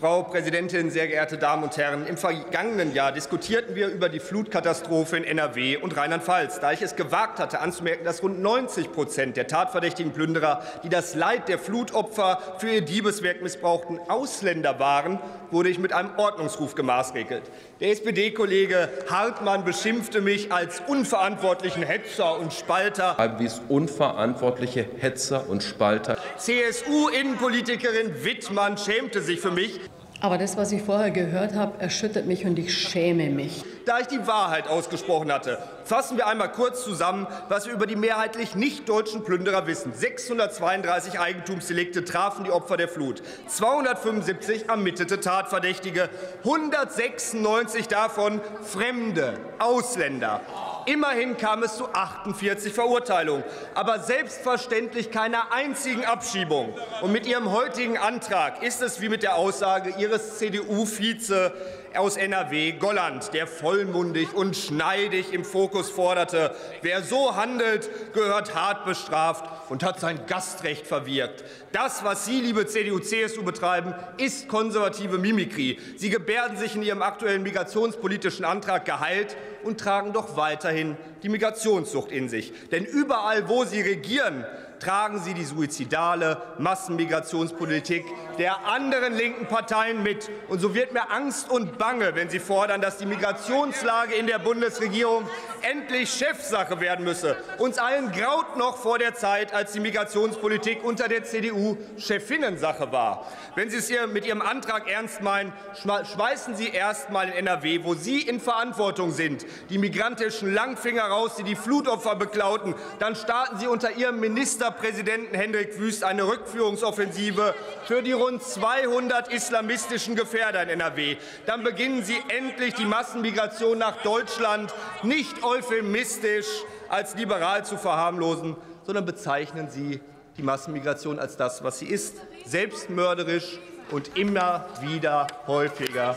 Frau Präsidentin, sehr geehrte Damen und Herren! Im vergangenen Jahr diskutierten wir über die Flutkatastrophe in NRW und Rheinland-Pfalz, da ich es gewagt hatte, anzumerken, dass rund 90% der tatverdächtigen Plünderer, die das Leid der Flutopfer für ihr Diebeswerk missbrauchten, Ausländer waren, wurde ich mit einem Ordnungsruf gemaßregelt. Der SPD-Kollege Hartmann beschimpfte mich als unverantwortlichen Hetzer und Spalter. Wie es unverantwortliche Hetzer und Spalter. CSU-Innenpolitikerin Wittmann schämte sich für mich. Aber das, was ich vorher gehört habe, erschüttert mich und ich schäme mich. Da ich die Wahrheit ausgesprochen hatte, fassen wir einmal kurz zusammen, was wir über die mehrheitlich nicht deutschen Plünderer wissen. 632 Eigentumsdelikte trafen die Opfer der Flut, 275 ermittelte Tatverdächtige, 196 davon Fremde, Ausländer. Immerhin kam es zu 48 Verurteilungen, aber selbstverständlich keiner einzigen Abschiebung. Und mit Ihrem heutigen Antrag ist es wie mit der Aussage Ihres CDU-Vize aus NRW, Golland, der vollmundig und schneidig im Fokus forderte: Wer so handelt, gehört hart bestraft und hat sein Gastrecht verwirkt. Das, was Sie, liebe CDU/CSU, betreiben, ist konservative Mimikrie. Sie gebärden sich in Ihrem aktuellen migrationspolitischen Antrag geheilt und tragen doch weiterhin die Migrationssucht in sich. Denn überall, wo Sie regieren, tragen Sie die suizidale Massenmigrationspolitik der anderen linken Parteien mit. Und so wird mir Angst und Bange, wenn Sie fordern, dass die Migrationslage in der Bundesregierung endlich Chefsache werden müsse. Uns allen graut noch vor der Zeit, als die Migrationspolitik unter der CDU Chefinnensache war. Wenn Sie es hier mit Ihrem Antrag ernst meinen, schmeißen Sie erst mal in NRW, wo Sie in Verantwortung sind, die migrantischen Langfinger raus, die die Flutopfer beklauten. Dann starten Sie unter Ihrem Ministerpräsidenten Hendrik Wüst eine Rückführungsoffensive für die rund 200 islamistischen Gefährder in NRW. Dann beginnen Sie endlich die Massenmigration nach Deutschland nicht euphemistisch als liberal zu verharmlosen, sondern bezeichnen Sie die Massenmigration als das, was sie ist: selbstmörderisch und immer wieder häufiger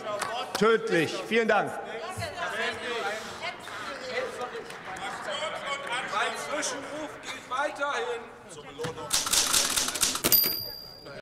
tödlich. Vielen Dank. Mein Zwischenruf geht weiterhin.